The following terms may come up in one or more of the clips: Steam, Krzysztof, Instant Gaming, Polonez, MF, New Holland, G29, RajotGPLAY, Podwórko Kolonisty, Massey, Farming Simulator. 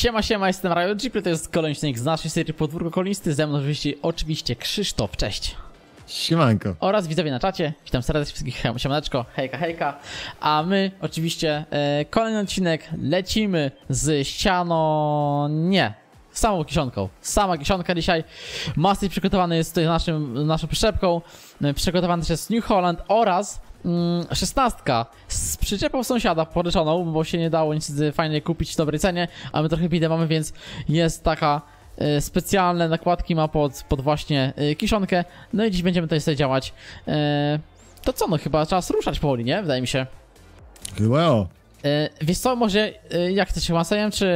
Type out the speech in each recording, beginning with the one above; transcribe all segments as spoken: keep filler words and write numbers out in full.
Siema, siema, jestem RajotGPLAY, to jest kolejny odcinek z naszej serii Podwórko Kolonisty. Ze mną oczywiście, oczywiście Krzysztof, cześć. Siemanko. Oraz widzowie na czacie, witam serdecznie wszystkich, siemaneczko, hejka, hejka. A my oczywiście e, kolejny odcinek, lecimy z ścianą, nie, z samą kiszonką. Sama kiszonka dzisiaj. Massey przygotowany jest tutaj naszym, naszą przyczepką, przygotowany też jest New Holland oraz szesnastka z przyczepą sąsiada poryczoną, bo się nie dało nic fajnie kupić w dobrej cenie, a my trochę bidę mamy, więc jest taka y, specjalne nakładki ma pod, pod właśnie y, kiszonkę. No i dziś będziemy tutaj sobie działać. Y, to co, no chyba czas ruszać powoli, nie? Wydaje mi się. Wow. Y, wiesz co, może y, jak chcesz, masajem czy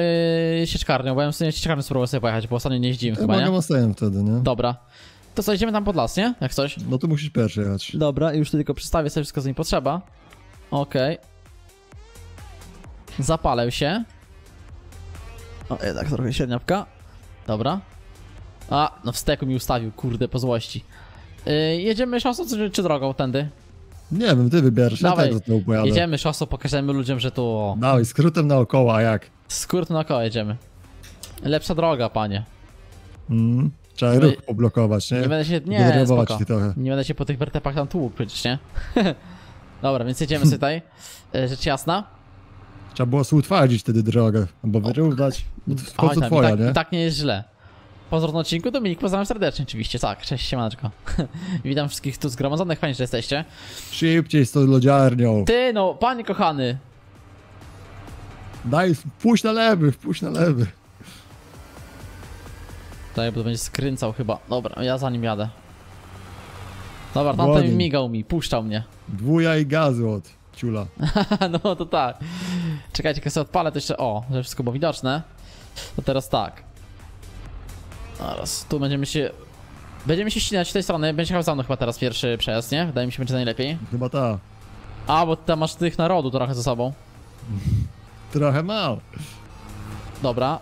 sieczkarnią? Bo ja bym sobie sieczkarnią spróbował sobie pojechać, bo ostatnio nie jeździłem to chyba, nie? Masajem wtedy, nie? Dobra. To co, idziemy tam pod las, nie? Jak coś? No to musisz pierwszy jechać. Dobra, już tylko przestawię sobie wszystko, co mi potrzeba. Okej. Okay. Zapalę się. O, jednak trochę średniapka. Dobra. A, no w steku mi ustawił, kurde, po złości. Yy, jedziemy szosą czy, czy drogą tędy? Nie wiem, ty wybierasz, ja tak do tego pojadę. Jedziemy szosą, pokażemy ludziom, że tu... Dawaj, skrótem naokoło, a jak? Skrótem naokoło jedziemy. Lepsza droga, panie. Mm. Trzeba ruch poblokować, nie? Nie będę się, nie, spoko. Nie będę się po tych wertepach tam tłukł przecież, nie? Dobra, więc jedziemy sobie tutaj, rzecz jasna. Trzeba było utwardzić wtedy drogę, albo wyrównać, bo to jest twoja, tak, nie? Tak nie jest źle. Po odcinku Dominik, pozdrawiam serdecznie oczywiście, tak, cześć, siemaneczko. Witam wszystkich tu zgromadzonych, fajnie, że jesteście. Szybciej z tą lodziarnią. Ty no, panie kochany. Daj, wpuść na lewy, wpuść na lewy. Tutaj, bo to będzie skręcał chyba. Dobra, ja za nim jadę. Dobra, tamten migał mi, puszczał mnie. Dwuja i gazu od ciula. No to tak. Czekajcie, kiedy sobie odpalę to jeszcze, o, żeby wszystko było widoczne. To teraz tak. Teraz tu będziemy się... Będziemy się ścinać z tej strony, będzie chyba za mną chyba teraz pierwszy przejazd, nie? Wydaje mi się, będzie najlepiej. Chyba ta. A, bo ty tam masz tych narodu trochę ze sobą. Trochę mało. Dobra.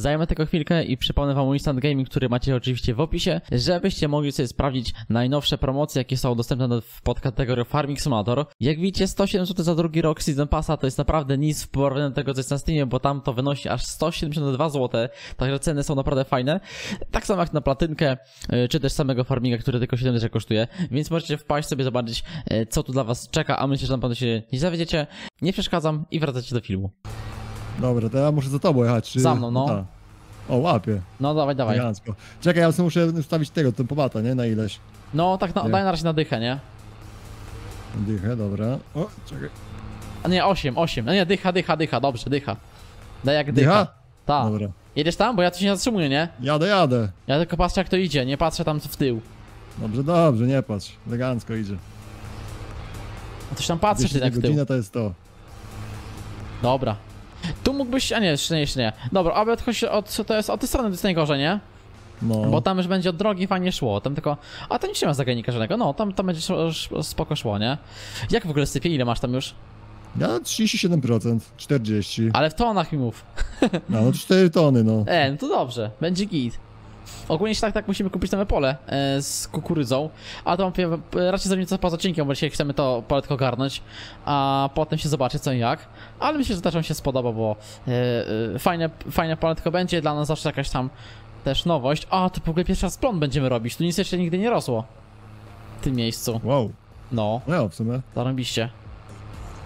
Zajmę tylko chwilkę i przypomnę wam o Instant Gaming, który macie oczywiście w opisie, żebyście mogli sobie sprawdzić najnowsze promocje, jakie są dostępne pod kategorią Farming Simulator. Jak widzicie, sto siedem złotych za drugi rok Season Passa to jest naprawdę nic w porównaniu do tego, co jest na Steamie, bo tam to wynosi aż sto siedemdziesiąt dwa złote, także ceny są naprawdę fajne. Tak samo jak na platynkę, czy też samego farminga, który tylko siedem złotych kosztuje, więc możecie wpaść sobie zobaczyć, co tu dla was czeka, a myślę, że na pewno się nie zawiedziecie. Nie przeszkadzam i wracacie do filmu. Dobra, to ja muszę za tobą jechać. Czy... Za mną, no. Ta. O, łapie. No dawaj, dawaj. Elegancko. Czekaj, ja sobie muszę ustawić tego, ten pobata, nie? Na ileś. No, tak, na, daj na razie na dychę, nie? Na dychę, dobra. O, czekaj. A nie, osiem, osiem. No nie, dycha, dycha, dycha, dobrze, dycha. Daj jak dycha. dycha? Tak. Dobra. Jedziesz tam? Bo ja tu się nie zatrzymuję, nie? Jadę, jadę. Ja tylko patrzę, jak to idzie, nie patrzę tam w tył. Dobrze, dobrze, nie patrz. Elegancko idzie. A coś tam patrzysz, ty tak w tył. Godzina to jest to. Dobra. Tu mógłbyś, a nie, jeszcze nie, jeszcze nie. Dobra, aby odchodzić od, to jest od tej strony, to jest najgorzej, nie? No. Bo tam już będzie od drogi fajnie szło, tam tylko... A to nic nie ma zagajnika żadnego, no, tam, tam będzie szło, spoko szło, nie? Jak w ogóle sypie, ile masz tam już? Ja trzydzieści siedem procent, czterdzieści. Ale w tonach mi mów. No, no cztery tony, no. E, no to dobrze, będzie git. Ogólnie się tak, tak musimy kupić nowe pole e, z kukurydzą, a to mam raczej zrobić coś poza odcinkiem, bo dzisiaj chcemy to pole tylko ogarnąć, a potem się zobaczy co i jak, ale myślę, że też wam się spodoba, bo e, e, fajne, fajne pole tylko będzie, dla nas zawsze jakaś tam też nowość. A, to w ogóle pierwszy raz plon będziemy robić, tu nic jeszcze nigdy nie rosło w tym miejscu. Wow. No. No, w sumie. Zarobiście.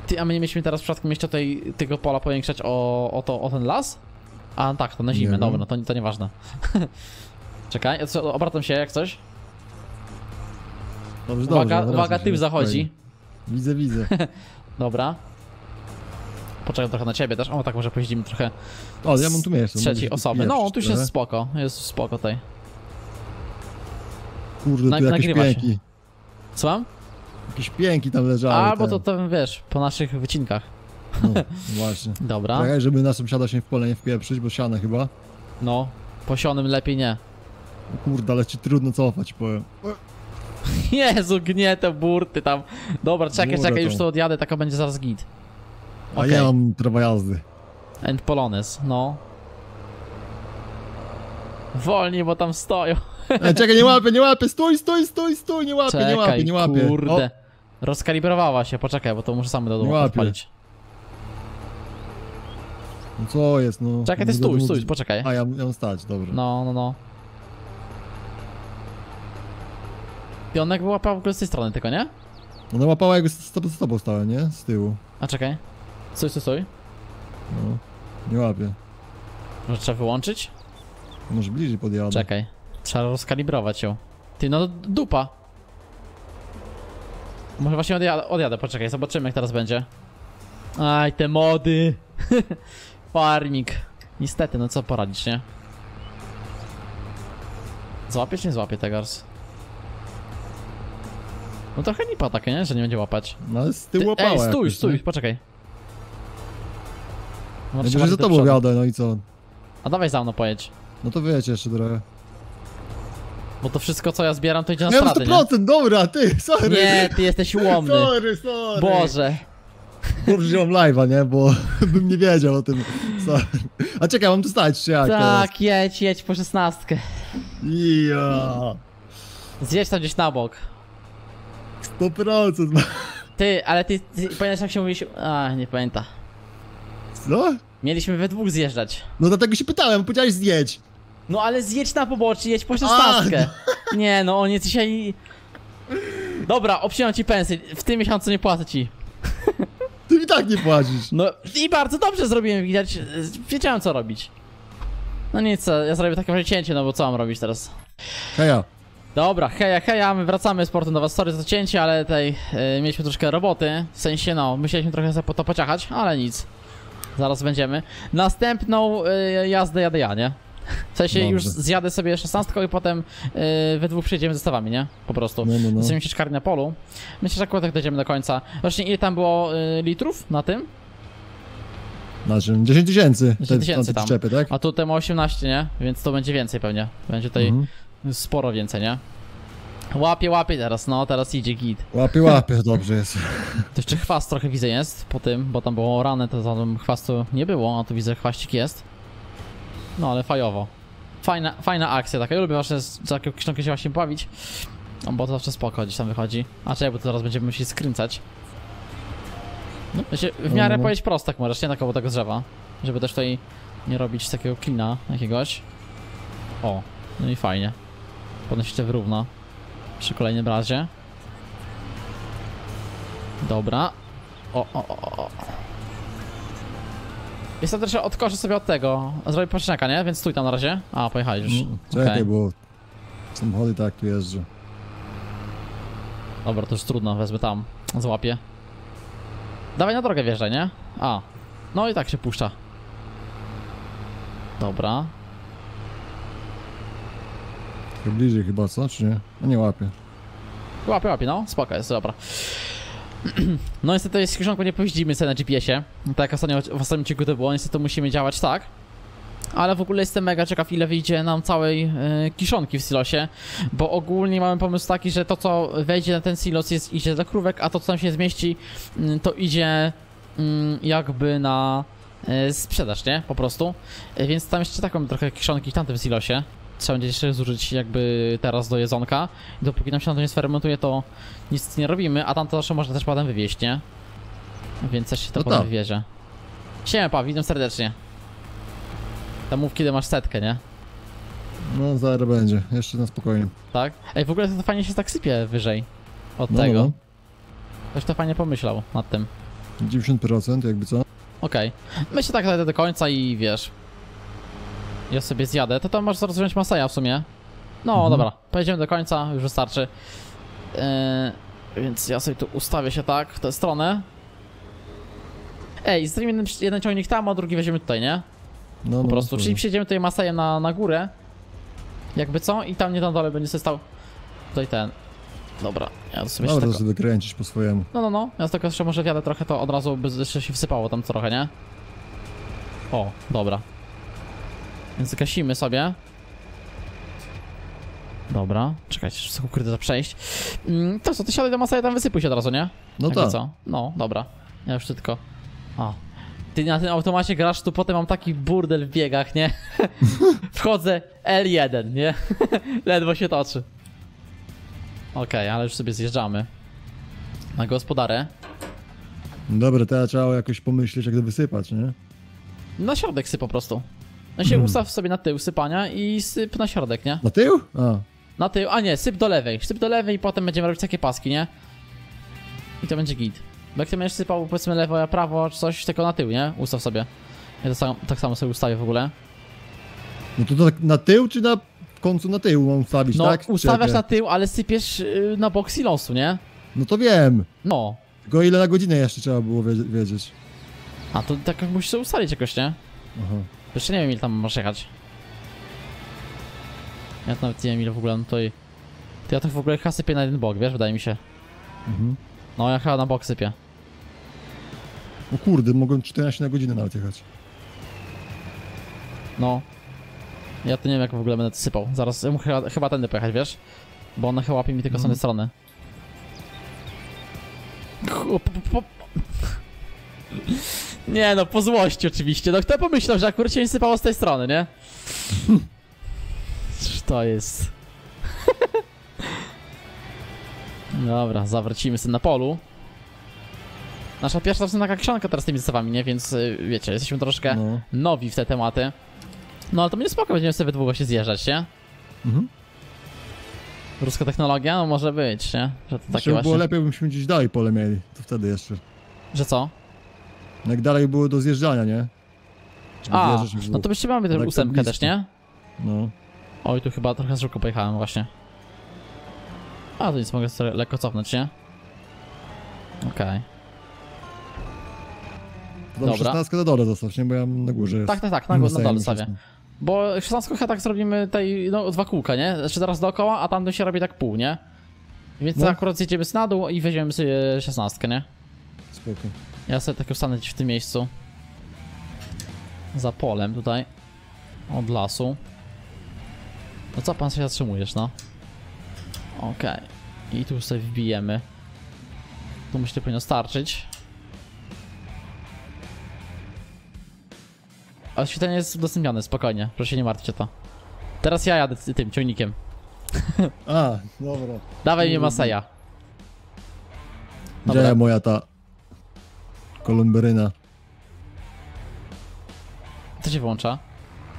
Ty, a my nie mieliśmy teraz w przypadku jeszcze tej, tego pola powiększać o, o, to, o ten las? A, tak, to na zimę, nie dobra, no to, to nieważne. Czekaj, obracam się jak coś. Dobrze, uwaga, dobrze, uwaga, typ zachodzi. Widzę, widzę. Dobra. Poczekam trochę na ciebie też. O, tak może pojeździmy trochę. O, ja mam tu miejsce. Trzeciej osoby. No, tu już jest spoko, jest spoko tutaj. Kurde, na, tu jakieś pięki. Co mam? Jakieś pięki tam leżały. A, bo to, to wiesz, po naszych wycinkach. No, właśnie. Dobra. Czekaj, żeby na sąsiada się w pole nie wpieprzyć, bo siane chyba. No, po sionym lepiej nie. Kurde, ale ci trudno cofać, powiem. Jezu, gnie te burty tam. Dobra, czekaj, Burę czekaj, to. Już to odjadę, taka będzie zaraz git. A okay. Ja mam trawa jazdy. And Polonez, no. Wolniej, bo tam stoją. E, czekaj, nie łapię, nie łapię, stój, stój, stój, stój, nie łapię, nie łapię, nie łapię. Kurde. O. Rozkalibrowała się, poczekaj, bo to muszę sam do domu odpalić. No co jest, no... Czekaj, ty stój, stój, poczekaj. A, ja mam stać, dobrze. No, no, no. Pionek wyłapał w ogóle z tej strony tylko, nie? Ona łapała, jak z tobą stałem, nie? Z tyłu. A czekaj. Stój, stój, stój. No, nie łapię. Może trzeba wyłączyć? Może bliżej podjadę. Czekaj. Trzeba rozkalibrować ją. Ty, no dupa. Może właśnie odjadę, odjadę. Poczekaj, zobaczymy jak teraz będzie. Aj, te mody. Farming. Niestety, no co poradzić, nie? Złapie czy nie złapie Tegars? No trochę lipa takie, nie? Że nie będzie łapać. No ale z tyłu łapała. Ej, stój, jakoś, stój, nie? Poczekaj. No, ja za tobą jadę, no i co? A dawaj za mną pojedź. No to wiecie jeszcze trochę. Bo to wszystko co ja zbieram to idzie na straty, nie? sto procent, dobra, ty, sorry. Nie, ty jesteś łomny. Sorry, sorry. Boże. Dobrze, że mam live'a, nie? Bo bym nie wiedział o tym. Sorry. A czekaj, mam tu stać, czy jak? Tak, jedź, jedź po szesnastkę. Ja. Zjedź tam gdzieś na bok. sto procent. Ty, ale ty, ty pamiętasz jak się mówiliśmy... A, nie pamięta. Co? Mieliśmy we dwóch zjeżdżać. No dlatego się pytałem, bo powiedziałeś zjedź. No ale zjedź na poboczu, jedź po szesnastkę. No. Nie no, on jest dzisiaj... Dobra, obcinam ci pensję, w tym miesiącu nie płacę ci. Ty mi tak nie płacisz. No i bardzo dobrze zrobiłem, widać, wiedziałem co robić. No nic, ja zrobię takie przecięcie, no bo co mam robić teraz? Heja. Dobra, heja, heja, my wracamy z portem do was, sorry za cięcie, ale tutaj y, mieliśmy troszkę roboty. W sensie no, myśleliśmy trochę sobie po to pociachać, ale nic. Zaraz będziemy. Następną y, jazdę jadę ja, nie? W sensie Dobrze. Już zjadę sobie szesnastką i potem y, we dwóch przyjedziemy ze stawami, nie? Po prostu. No, no, no. Zajmiemy się czkarni na polu. Myślę, że akurat tak dojdziemy do końca. Właśnie ile tam było y, litrów na tym? Na czym? dziesięć tysięcy. dziesięć tysięcy tam. Szczepy, tak? A tutaj ma osiemnaście, nie? Więc to będzie więcej pewnie. Będzie tutaj mhm. sporo więcej, nie? Łapie, łapie teraz, no teraz idzie git. Łapie, łapie, dobrze jest. To jeszcze chwast trochę widzę jest po tym, bo tam było rany, to tam chwastu nie było, a tu widzę chwaścik jest. No ale fajowo. Fajna, fajna akcja taka, ja lubię właśnie za książkę się właśnie bawić. No bo to zawsze spoko gdzieś tam wychodzi. A czekaj, bo to teraz będziemy musieli skręcać. No, w miarę no. Powiedzieć prosto, tak możesz, nie tak obo tego drzewa. Żeby też tutaj nie robić takiego klina jakiegoś. O, no i fajnie. Podnosi się wyrówno. Przy kolejnym razie. Dobra. O, o, o, o. Jest to też odkoszę sobie od tego. Zrobię poczynaka, nie? Więc stój tam na razie. A, pojechali już. Mm, czekaj, okay. Bo samochody tak tu jeżdżą. Dobra, to już trudno. Wezmę tam. Złapię. Dawaj na drogę wjeżdżaj, nie? A. No i tak się puszcza. Dobra. Bliżej chyba, co? Czy nie? No nie łapie. Łapie, łapie, no. Spoko jest, dobra. No niestety z książką nie pojeździmy sobie na G P S ie. Tak ostatnio, w ostatnim ciągu to było, niestety musimy działać tak. Ale w ogóle jestem mega ciekaw ile wyjdzie nam całej y, kiszonki w silosie. Bo ogólnie mamy pomysł taki, że to co wejdzie na ten silos jest, idzie do krówek, a to co tam się zmieści y, to idzie y, jakby na y, sprzedaż, nie? Po prostu. Y, więc tam jeszcze taką trochę kiszonki w tamtym silosie. Trzeba będzie jeszcze zużyć jakby teraz do jedzonka. Dopóki nam się to nie sfermentuje, to nic nie robimy, a tam to zawsze można też potem wywieźć, nie? Więc też się to no potem wywiezie. Siema pa, witam serdecznie. Tam mów kiedy masz setkę, nie? No zaraz będzie, jeszcze na spokojnie. Tak? Ej, w ogóle to fajnie się tak sypie wyżej od no, tego. No, no. Ktoś to fajnie pomyślał nad tym. dziewięćdziesiąt procent jakby co? Okej. Okay. Myślę tak dojdę do końca i wiesz. Ja sobie zjadę, to tam masz zaraz wziąć Masseya w sumie. No mhm. Dobra, pojedziemy do końca, już wystarczy. Yy, więc ja sobie tu ustawię się tak, w tę stronę. Ej, z tym jeden, jeden ciągnik tam, a drugi weźmiemy tutaj, nie? No, po no, prostu, no. Czyli przyjedziemy tutaj Masseya na, na górę. Jakby co? I tam nie na dole będzie sobie stał. Tutaj ten. Dobra, ja to sobie no, się tak... sobie kręcić po swojemu. No, no, no, ja tylko jeszcze może wjadę trochę, to od razu by jeszcze się wsypało tam trochę, nie? O, dobra. Więc gasimy sobie. Dobra, czekajcie, że są ukryte za przejść. Mm, to co, ty siadaj do Masseya, tam wysypuj się od razu, nie? No tak. Co? No, dobra. Ja już tylko... A. Ty na tym automacie grasz, tu potem mam taki burdel w biegach, nie? Wchodzę el jeden, nie? Ledwo się toczy. Okej, okay, ale już sobie zjeżdżamy. Na gospodarę. Dobra, to ja trzeba jakoś pomyśleć, jak to wysypać, nie? Na środek syp po prostu. No się hmm. ustaw sobie na tył sypania i syp na środek, nie? Na tył? A. Na tył, a nie, syp do lewej. Syp do lewej i potem będziemy robić takie paski, nie? I to będzie git. Bo jak ty będziesz sypał, powiedzmy, lewo, prawo, czy coś, tylko na tył, nie? Ustaw sobie. Ja to sam, tak samo sobie ustawię w ogóle. No to, to tak na tył, czy na w końcu na tył mam ustawić, no, tak? No, ustawiasz na tył, ale sypiesz yy, na bok silosu, nie? No to wiem. No. Tylko ile na godzinę jeszcze trzeba było wiedzieć. A to tak musisz sobie ustalić jakoś, nie? Aha. Jeszcze nie wiem, ile tam masz jechać. Ja to nawet nie wiem, ile w ogóle no tutaj... To ja to w ogóle chyba sypię na jeden bok, wiesz, wydaje mi się. Mhm. No, ja chyba na bok sypię. No kurde, mogłem czternaście na godzinę nawet jechać. No. Ja to nie wiem, jak w ogóle będę to sypał. Zaraz, ja muszę chyba, chyba tędy pojechać, wiesz? Bo ona chyba łapie mi tylko z tej strony. Nie no, po złości oczywiście. No kto pomyślał, że akurat się nie sypało z tej strony, nie? Cóż to jest? Dobra, zawrócimy sobie na polu. Nasza pierwsza taka książka teraz z tymi zestawami, nie? Więc wiecie, jesteśmy troszkę no. nowi w te tematy. No ale to mnie spoko, będziemy sobie długo się zjeżdżać, nie? Mhm. Ruska technologia? No może być, nie? Że to takie właśnie... było lepiej, byśmy gdzieś dalej pole mieli, to wtedy jeszcze. Że co? Jak dalej było do zjeżdżania, nie? Żeby A, zjeżdżać, no to byście mamy tę ósemkę tak też, nie? No. Oj, tu chyba trochę szybko pojechałem właśnie. A, to nic, mogę sobie lekko cofnąć, nie? Okej. Okay. Dobra. szesnastkę na dole zostaw, nie? Bo ja na górze jest. Tak, tak, tak, na, na dole stawię. Bo szesnastkę chyba tak zrobimy tej, no, dwa kółka, nie? Znaczy teraz dookoła, a tam się robi tak pół, nie? Więc no. akurat zjedziemy z na dół i weźmiemy sobie szesnastkę, nie? Spoko. Ja sobie tak ustanę gdzieś w tym miejscu. Za polem tutaj. Od lasu. No co pan się zatrzymujesz, no? Okej. Okay. I tu sobie wbijemy. Tu myślę powinno starczyć. A świetlenie jest udostępnione, spokojnie. Proszę się nie martwcie o to. Teraz ja jadę tym ciągnikiem. A, dobra. Dawaj mi Masseya. Gdzie moja ta... Kolumberyna. Co się włącza?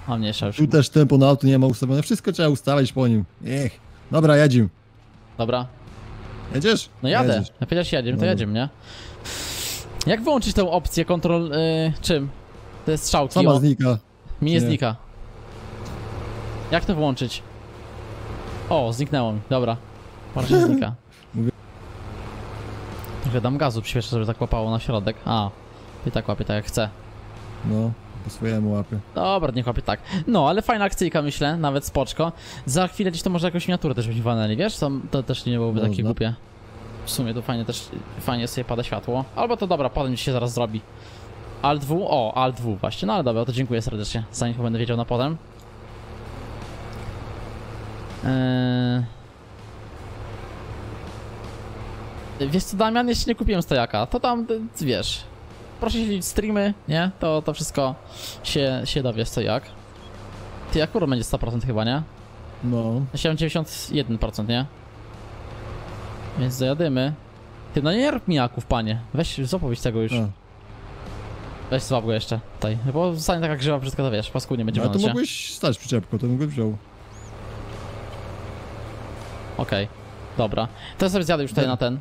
A mniejsza już. Tu też tempo na auto nie ma ustawione. Wszystko trzeba ustawiać po nim. Niech. Dobra, jadzim. Dobra. Jedziesz? No jadę. Jedziesz. No przecież jadziem, to jadziem, nie? Jak wyłączyć tę opcję kontrol... Yy, czym? To jest strzałki. Sama o. znika. Mi nie, nie znika. Jak to włączyć? O, zniknęło mi. Dobra. Może się znika. Trochę dam gazu, przyspieszę, żeby tak łapało na środek. A, i tak łapie tak jak chce. No, po swojemu łapie. Dobra, niech łapie tak. No, ale fajna akcyjka, myślę, nawet spoczko. Za chwilę gdzieś to może jakąś miniaturę też byśmy walnęli, wiesz? To, to też nie byłoby no, takie no. głupie. W sumie to fajnie też, fajnie sobie pada światło. Albo to dobra, potem się zaraz zrobi. Alt dwa, o, Alt dwa właśnie, no ale dobra, to dziękuję serdecznie, zanim chyba będę wiedział na potem. Eee... Wiesz co, Damian, jeszcze nie kupiłem stojaka, to tam, wiesz, proszę śledzić streamy, nie? To, to wszystko się, się dowiesz, co jak. Ty akurat będzie sto procent chyba, nie? No. siedemdziesiąt jeden procent, nie? Więc zajadymy. Ty, no nie rób mijaków, panie, weź zapowiedź tego już. No. Weź złap go jeszcze, tutaj, bo zostanie taka grzywa, wszystko to wiesz, paskudnie będzie wyglądać. No, ale to mogłeś stać przyczepką, to mógłbyś wziął. Okej, okay. Dobra. To ja sobie zjadę już tutaj Dobra. na ten.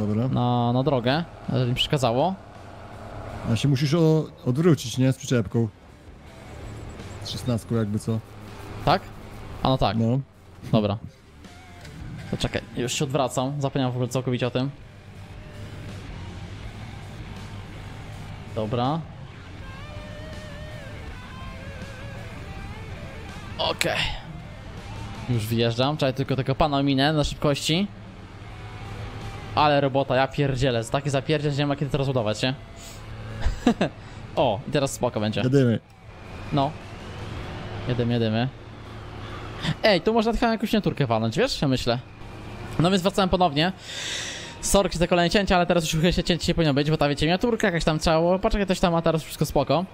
Dobra. Na, na drogę, żeby mi przeszkadzało. A się musisz o, odwrócić, nie? Z przyczepką. Z szesnastką jakby co. Tak? A no tak. No. Dobra. To czekaj, już się odwracam, zapomniałem w ogóle całkowicie o tym. Dobra. Okej. Okay. Już wyjeżdżam, czekaj tylko tego pana minę na szybkości. Ale robota, ja pierdzielę, za takie zapierdziel nie ma kiedy to rozładować, nie? O, i teraz spoko będzie. Jedymy. No. Jedymy, jedymy. Ej, tu można chyba jakąś naturkę walnąć, wiesz? Ja myślę. No więc wracałem ponownie. Sorki za kolejne cięcia, ale teraz już chyba się cięcie się powinno być, bo ta wiecie, miniaturka jakaś tam trzeba, poczekaj coś tam, a teraz wszystko spoko.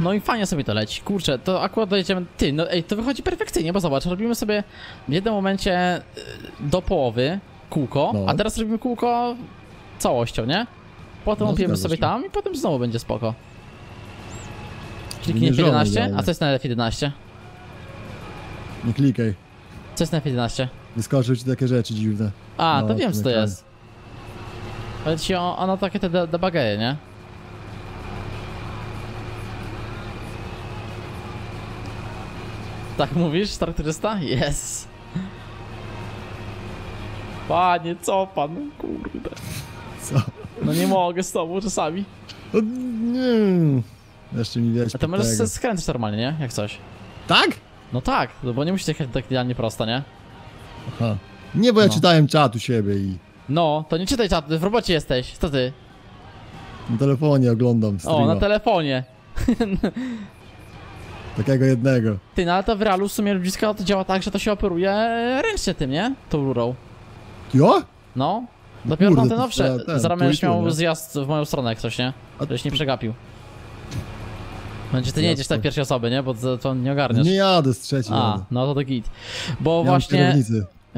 No i fajnie sobie to leci, kurczę, to akurat dojedziemy, ty, no ej, to wychodzi perfekcyjnie, bo zobacz, robimy sobie w jednym momencie do połowy kółko, no. a teraz robimy kółko całością, nie? Potem no, opiemy sobie tam i potem znowu będzie spoko. Kliknij F jedenaście? A co jest na F jedenaście? Nie klikaj. Co jest na F jedenaście? Wyskoczyły ci takie rzeczy dziwne. A, no, to wiem co to jest. Ale ci ono takie te debuggery, nie? Tak mówisz, startrysta? Yes! Panie, co pan? Kurde. Co? No nie mogę z tobą czasami. O, nie. Jeszcze mi wiesz. A to możesz sobie skręcić normalnie, nie? Jak coś. Tak? No tak, no bo nie musicie jechać tak idealnie prosto, nie? Aha. Nie, bo ja no. czytałem czat u siebie i... No, to nie czytaj czatu, w robocie jesteś, co ty? Na telefonie oglądam streama. O, na telefonie. Takiego jednego. Ty, no ale to w realu w sumie ludziska to działa tak, że to się operuje ręcznie tym, nie? Tą rurą. Jo? No. Dopiero tam te nowsze. Zaraz będziesz miał zjazd w moją stronę jak coś, nie? Żebyś nie przegapił. Będzie ty nie jedziesz tak pierwszej osoby, nie? Bo to nie ogarniasz. Nie jadę z trzeciej. A, no to to git. Bo właśnie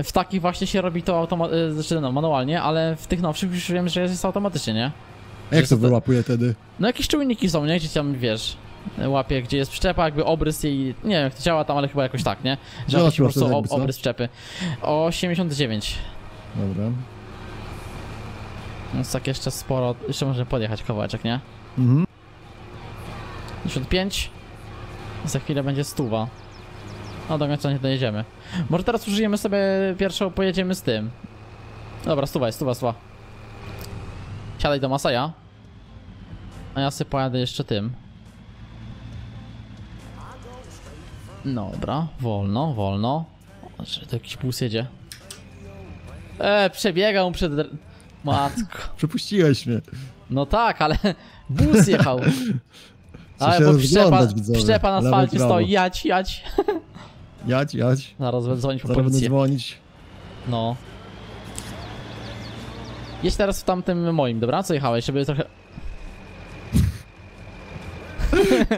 w takich właśnie się robi to automatycznie, znaczy no, manualnie, ale w tych nowszych już wiem, że jest automatycznie, nie? A jak to wyłapuje wtedy? No jakieś czujniki są, nie? Gdzie tam, wiesz, łapie, gdzie jest przyczepa, jakby obrys jej, nie wiem jak to działa tam, ale chyba jakoś tak, nie? Że no, po prostu ob obrys przyczepy. osiemdziesiąt dziewięć. Dobra. Więc tak jeszcze sporo, jeszcze możemy podjechać kawałeczek, nie? Mhm. pięćdziesiąt pięć. Za chwilę będzie stuwa. No do końca nie dojedziemy. Może teraz użyjemy sobie pierwszą, pojedziemy z tym. Dobra, stuwa, stuwa, stuwa. Siadaj do Masseya. A ja sobie pojadę jeszcze tym. Dobra, wolno, wolno. O, że to jakiś bus jedzie. Eee, przebiegał przed... Matko. Przepuściłeś mnie. No tak, ale bus jechał. Ale bo przyczepa, przyczepa na asfalcie stoi, jać, jać. Jać, jać. Zaraz będę dzwonić po policję. Zaraz będę dzwonić. No. Jedź teraz w tamtym moim, dobra? Co jechałeś, żeby trochę...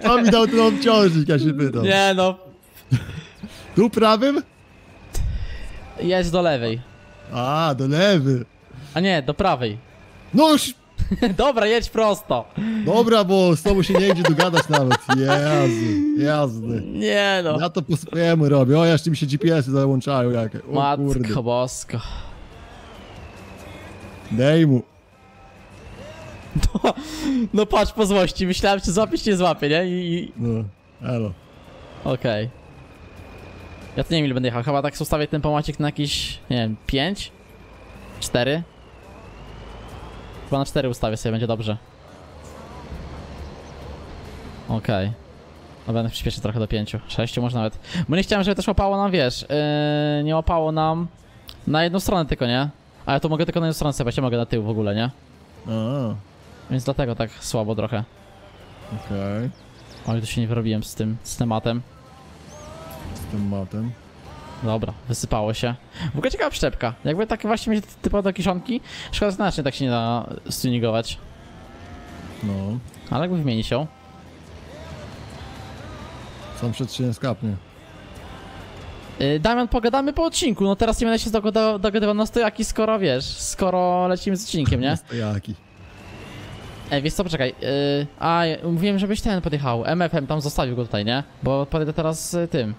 Kto mi dał ten obciążnik, ja się pytam. Nie no. Tu prawym? Jedź do lewej. A, do lewej. A nie, do prawej. No już... Dobra, jedź prosto. Dobra, bo z tobą się nie idzie dogadać nawet. Jazdy, jazdy. Nie no. Ja to po swojemu robię. O, jeszcze mi się G P S-y załączają jakie. O, Matko kurde. Bosko. Daj mu. No, no patrz po złości. Myślałem, czy złapiesz, nie złapię, nie? I... No, elo. Okej. Okay. Ja to nie wiem, ile będę jechał. Chyba tak ustawię ten pomacik na jakieś, nie wiem, pięć? cztery? Chyba na cztery ustawię sobie, będzie dobrze. Okej. Okay. No będę przyspieszył trochę do pięciu. sześć może nawet. Bo nie chciałem, żeby też łapało nam, wiesz, yy, nie łapało nam na jedną stronę tylko, nie? A ja to mogę tylko na jedną stronę sobie, ja mogę na tył w ogóle, nie? A. Więc dlatego tak słabo trochę. Okej. Okay. Oj, tu się nie wyrobiłem z tym, z tematem. Z tematem. Dobra, wysypało się. W ogóle ciekawa przyczepka. Jakby takie właśnie mieć typowo do kiszonki, szkoda znacznie tak się nie da stuningować. No. Ale jakby wymieni się. Sam przed się nie skapnie. Yy, Damian, pogadamy po odcinku. No teraz nie będę się dogadywał do, do, na stojaki, skoro wiesz, skoro lecimy z odcinkiem, nie? Na stojaki. Ej, wiesz co, poczekaj. Yy, a, mówiłem, żebyś ten podjechał. M F M tam zostawił go tutaj, nie? Bo podjadę teraz yy, tym.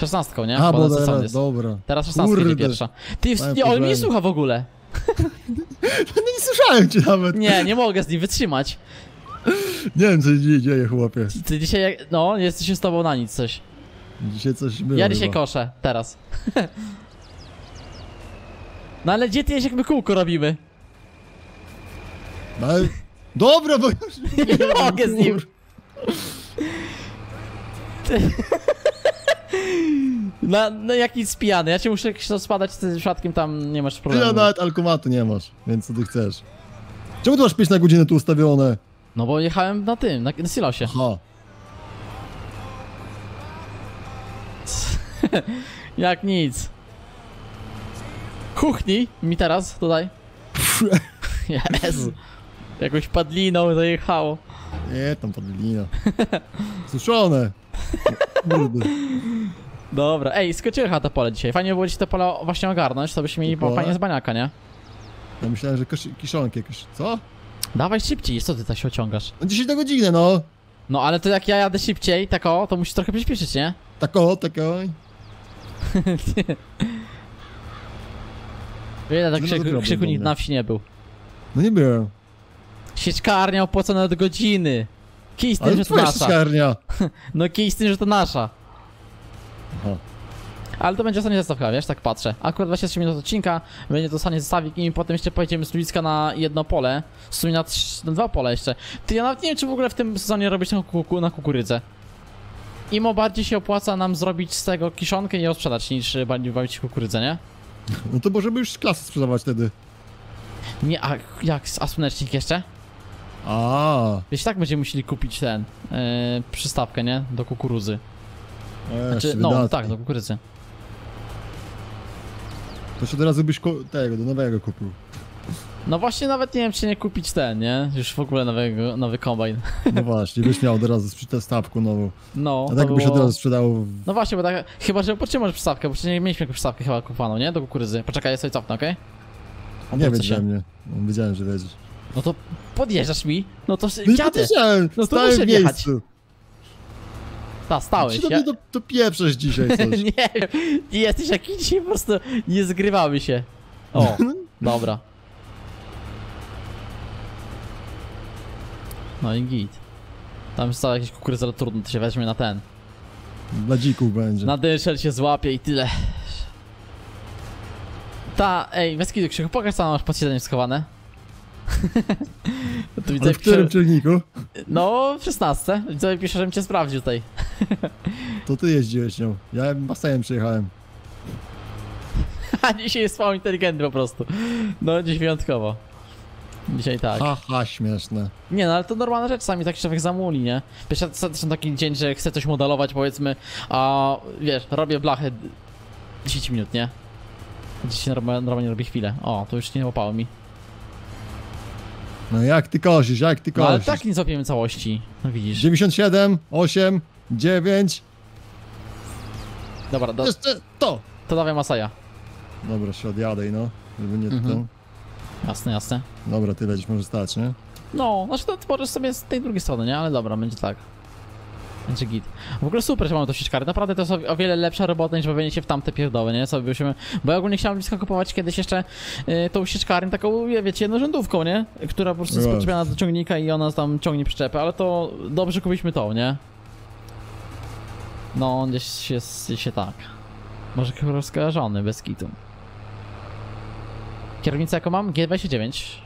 szesnastką, nie? A, bo bo teraz, dobra. Teraz szesnastka pierwsza. Ty, nie, on mnie nie słucha w ogóle. No nie słyszałem cię nawet. Nie, nie mogę z nim wytrzymać. Nie wiem, co się dzieje, chłopie. Ty dzisiaj, no, jesteś z tobą na nic coś. Dzisiaj coś było. Ja dzisiaj chyba koszę, teraz. No ale gdzie ty jest, jak my kółko robimy? No, ale... Dobra, bo już... Nie, nie mogę z nim. Na, na jakiś spijany, ja cię muszę spadać z przypadkiem, tam nie masz problemu. Ty ja nawet alkomatu nie masz, więc co ty chcesz? Czemu ty masz pięć na godzinę tu ustawione? No bo jechałem na tym, na, na silosie. Aha. Jak nic. Kuchni mi teraz tutaj. Jezu. Jakąś padliną zajechało. Nie, tam padlina. Suszone. Dobra, ej, skończyłem chyba to pole dzisiaj. Fajnie było ci to pole właśnie ogarnąć, to byśmy mieli fajnie z baniaka, nie? Ja myślałem, że kiszonki jakieś, co? Dawaj szybciej, co ty tak się ociągasz? No dziesięć na godzinę, no! No ale to jak ja jadę szybciej, tak o, to musisz trochę przyspieszyć, nie? Tak o, tak o. Wiele tak krzyku, krzyku nikt na wsi nie był. No nie było. Sieczkarnia opłacona od godziny. Kij z tym, ale że to nasza sieczkarnia. No kij z tym, że to nasza. Aha. Ale to będzie ostatni zestaw chyba, wiesz, tak patrzę. Akurat dwadzieścia trzy minuty odcinka, będzie to ostatni zestawik i potem jeszcze pojedziemy z Ludzka na jedno pole. W sumie na, trzy, na dwa pole jeszcze. Ty, ja nawet nie wiem, czy w ogóle w tym sezonie robić na, kuku, na kukurydzę. Imo bardziej się opłaca nam zrobić z tego kiszonkę i nie rozprzedać, niż bardziej bawić kukurydzę, nie? No to możemy już klasy sprzedawać wtedy. Nie, a jak, a słonecznik jeszcze? Aaaa. Wiesz, tak będziemy musieli kupić ten, yy, przystawkę, nie? Do kukurydzy. Eee, znaczy, no, wydatki. Tak, do kukurydzy. To się od razu byś tego, do nowego kupił. No właśnie, nawet nie wiem, czy nie kupić ten, nie? Już w ogóle nowego, nowy kombajn. No właśnie, byś miał od razu przystawkę nową. No, a tak byś było... od razu sprzedał... No właśnie, bo tak, chyba, że potrzebujesz przystawkę, bo nie mieliśmy przystawkę chyba kupaną, nie? Do kukurydzy. Poczekaj, ja sobie cofnę, okej? Okay? Nie wiedziałem, nie. No, wiedziałem, że wiedzisz. No to podjeżdżasz mi? No to... No ja podjeżdżałem, no to muszę wjechać. Ta, stałeś. Czy ja... do, do pieprzesz dzisiaj coś? Nie wiem, jesteś jakiś dzisiaj po prostu nie zgrywamy się. O, dobra. No i git. Tam jest całe jakieś kukurydzy, ale trudno, to się weźmie na ten. Dla dzików będzie. Na dyszel się złapie i tyle. Ta, ej, Weskidu, Krzychu, pokaż co masz pod siedzeniem schowane. To widzę, ale w którym pisze... czynniku? No, w szesnastce. Widzę, pisze, żebym cię sprawdził tutaj. To ty jeździłeś nią. Ja Masseyem przyjechałem. A dzisiaj jest mało inteligentny po prostu. No, dziś wyjątkowo. Dzisiaj tak. Haha, śmieszne. Nie, no ale to normalna rzecz, sami tak człowiek zamuli, nie? Wiesz, ja też taki dzień, że chcę coś modelować, powiedzmy, a wiesz, robię blachę dziesięć minut, nie? Dzisiaj normalnie robię chwilę. O, to już nie łapało mi. No jak ty kozisz, jak ty kozisz? No, ale tak nie złapiemy całości, no widzisz. dziewięćdziesiąt siedem, osiem, dziewięć. Dobra, do... Jeszcze to! To dawaj Masseya. Dobra, się odjadaj, no. Żeby nie mhm. to... Jasne, jasne. Dobra, tyle dziś może stać, nie? No, znaczy to możesz sobie z tej drugiej strony, nie? Ale dobra, będzie tak. Będzie git. W ogóle super, że mamy to sieczkary. Naprawdę to jest o wiele lepsza robota niż bawienie się w tamte pierdoły, nie? Sobie byśmy... Bo ja ogólnie chciałem blisko kupować kiedyś jeszcze yy, tą sieczkarnię taką, wiecie, jednorzędówką, nie? Która po prostu jest podczepiana do ciągnika i ona tam ciągnie przyczepę, ale to dobrze kupiliśmy tą, nie? No, gdzieś jest, gdzieś się tak. Może rozkojarzony, bez kitu. Kierownicę jaką mam? G dwadzieścia dziewięć.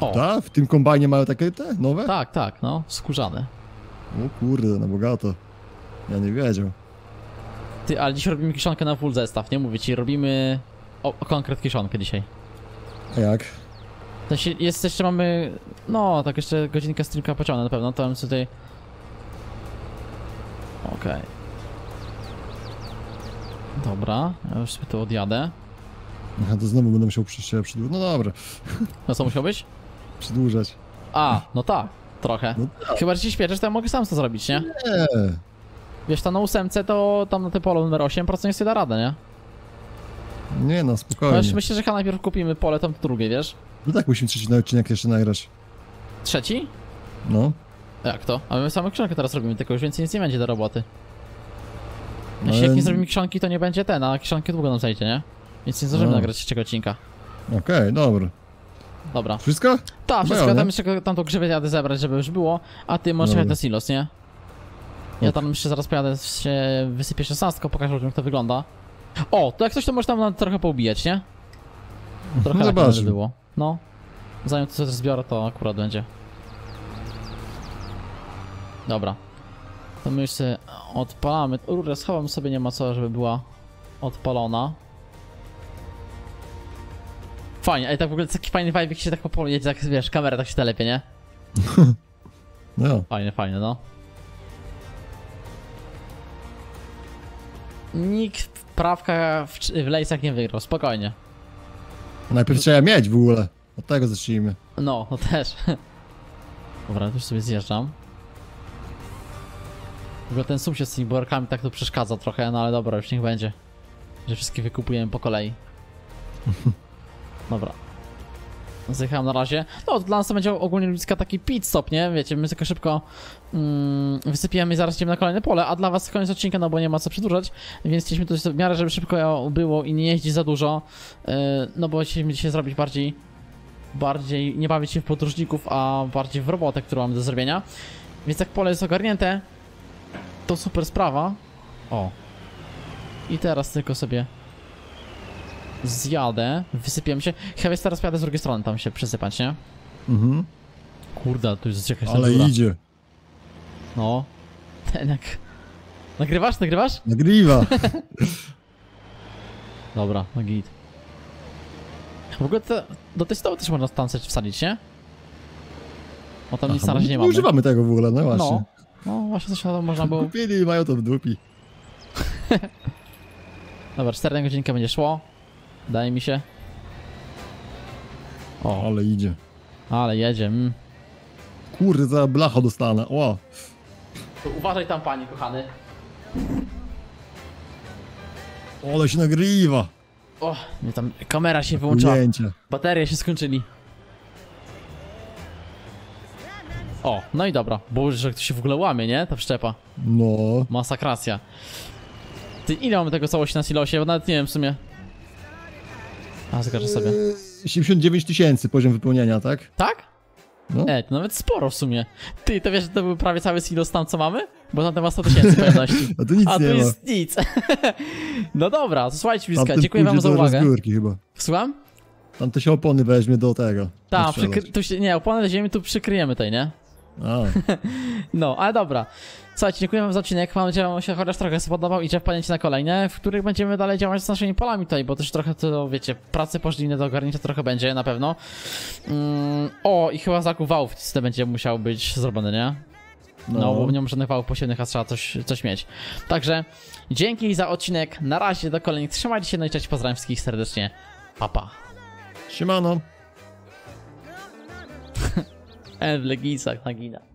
O! Tak? W tym kombajnie mają takie te nowe? Tak, tak, no, skórzane. O kurde, na bogato. Ja nie wiedział. Ty, ale dziś robimy kiszonkę na full zestaw, nie mówię ci, robimy o, o konkret kiszonkę dzisiaj. A jak? Znaczy, jest jeszcze mamy, no tak jeszcze godzinkę streamka pociągnę na pewno, to mam tutaj... Okej. Okay. Dobra, ja już sobie tu odjadę. Ja to znowu będę musiał przedłużać, no dobra. No co musiał być? Przedłużać. A, no tak. Trochę. No tak. Chyba, że się śpieszysz, to ja mogę sam to zrobić, nie? Nie. Wiesz, tam na ósemce to tam na tym polu numer osiem procent nie sobie da radę, nie? Nie no, spokojnie. No, myślę, że chyba najpierw kupimy pole, tam to drugie, wiesz? No tak, musimy trzeci na odcinek jeszcze nagrać. Trzeci? No. Jak to? A my same kiszonkę teraz robimy, tylko już więcej nic nie będzie do roboty. Jeśli Ale... jak nie zrobimy kiszonki, to nie będzie ten, a kiszonki długo nam zajdzie, nie? Więc nie zdążymy no. nagrać trzeciego odcinka. Okej, okay, dobra. Dobra. Wszystko? Tak, wszystko. Ja tam jeszcze tamtą grzywę jadę zebrać, żeby już było, a ty możesz jechać na silos, nie? Ja tam jeszcze zaraz pojadę, się wysypię szesnastkę, pokażę ludziom, jak to wygląda. O, to jak coś, to możesz tam trochę poubijać, nie? Trochę no tak by było. No. Zanim to coś zbiorę, to akurat będzie. Dobra. To my już sobie odpalamy. Rurę schowam sobie, nie ma co, żeby była odpalona. Fajnie, ale tak w ogóle taki fajny vibe, jak się tak po polu jedzie, tak wiesz, kamera tak się telepie, nie? No. Fajne, fajne, no. Nikt w prawka w, w lejsach nie wygrał, spokojnie. Najpierw trzeba mieć w ogóle, od tego zacznijmy. No, no też. Dobra, już sobie zjeżdżam. W ogóle ten sąsiad z tymi borkami tak to przeszkadza trochę, no ale dobra, już niech będzie. Że wszystkie wykupujemy po kolei. Dobra. zjechałem na razie. No, dla nas to będzie ogólnie ludzka taki pit stop, nie? Wiecie, my tylko szybko mm, wysypiemy i zaraz idziemy na kolejne pole, a dla was koniec odcinka, no bo nie ma co przedłużać, więc chcieliśmy to w miarę, żeby szybko było i nie jeździć za dużo, yy, no bo chcieliśmy dzisiaj zrobić bardziej, bardziej nie bawić się w podróżników, a bardziej w robotę, którą mamy do zrobienia. Więc jak pole jest ogarnięte, to super sprawa. O. I teraz tylko sobie zjadę, wysypiam się. Chyba jest teraz pojadę z drugiej strony tam się przesypać, nie? Mhm. Kurda, tu jest jakaś ale natura. Idzie. No. Ten jak... Nagrywasz, nagrywasz? Nagrywa. Dobra, no git. W ogóle te, do tej stoły też można tam coś wsadzić, nie? Bo tam aha, nic na razie nie mamy. Nie używamy tego w ogóle, no właśnie. No, no właśnie coś tam można było... Kupili i mają to w dupi. Dobra, cztery godzinka będzie szło. Daje mi się. O, ale idzie. Ale jedzie. Mm. Kurde, za blacha dostanę. O. To uważaj tam, panie kochany. Ale się nagrywa. O, nie tam kamera się wyłączyła. Baterie się skończyli. O, no i dobra. Boże, że ktoś się w ogóle łamie, nie? Ta wszczepa. No. Masakracja. Ty, ile mamy tego całości na silosie? Bo nawet nie wiem w sumie. A, zgarzę sobie. siedemdziesiąt dziewięć tysięcy poziom wypełnienia, tak? Tak? No. E, to nawet sporo w sumie. Ty, to wiesz, że to był prawie cały silos tam, co mamy? Bo tam ma sto tysięcy pojemności. A tu nic A tu nie jest ma. Nic. No dobra, to słuchajcie bliska, dziękuję wam za uwagę. Chyba. Słucham? Tam to się opony weźmie do tego. Tak, tu się, nie, opony weźmiemy, tu przykryjemy tej, nie? A. No, ale dobra. Słuchajcie, dziękuję wam za odcinek. Mam nadzieję, że wam się chociaż trochę spodobał i że wpadniecie na kolejne, w których będziemy dalej działać z naszymi polami tutaj, bo też trochę to, wiecie, pracy poszliwne do ogarnięcia trochę będzie, na pewno. Mm, o, i chyba zakup wałów to będzie musiał być zrobiony, nie? No, no bo nie mam żadnych wałów posiebnych, a trzeba coś, coś mieć. Także, dzięki za odcinek. Na razie, do kolejnych. Trzymajcie się, no i cześć, pozdrawiam wszystkich serdecznie. Pa, pa. Siemano. Legisak nagina.